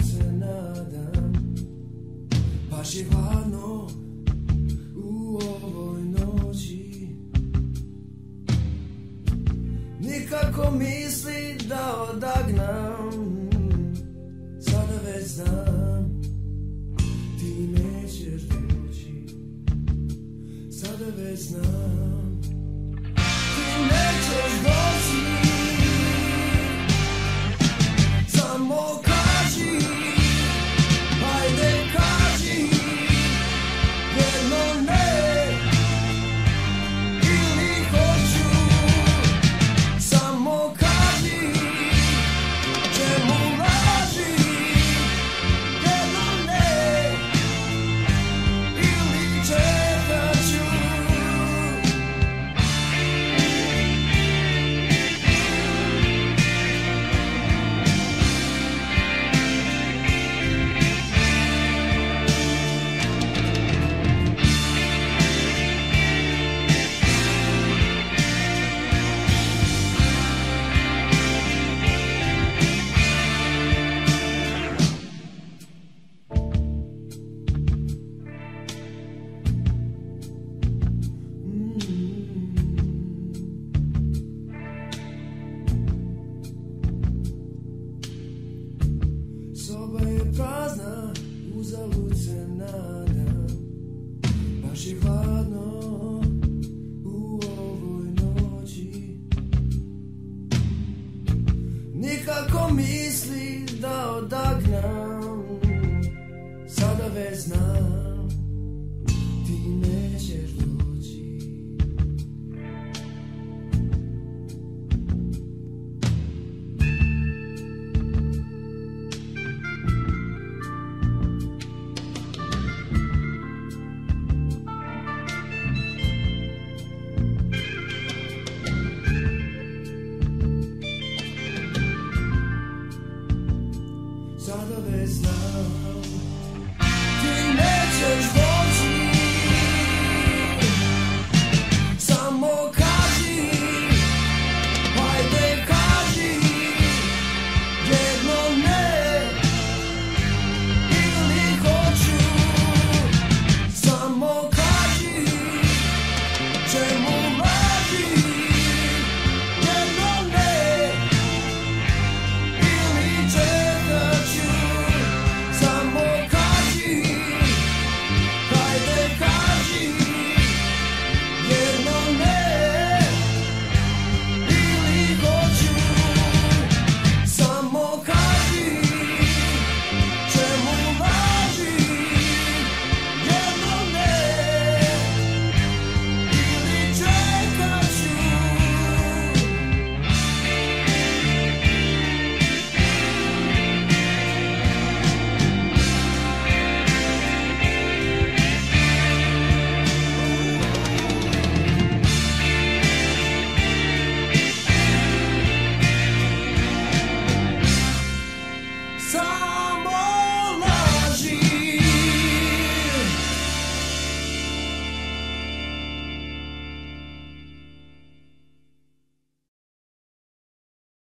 se nadam, baš je hladno u ovoj noći. Nikako misli da odagnam, sada već znam, ti nećeš doći, sada već znam.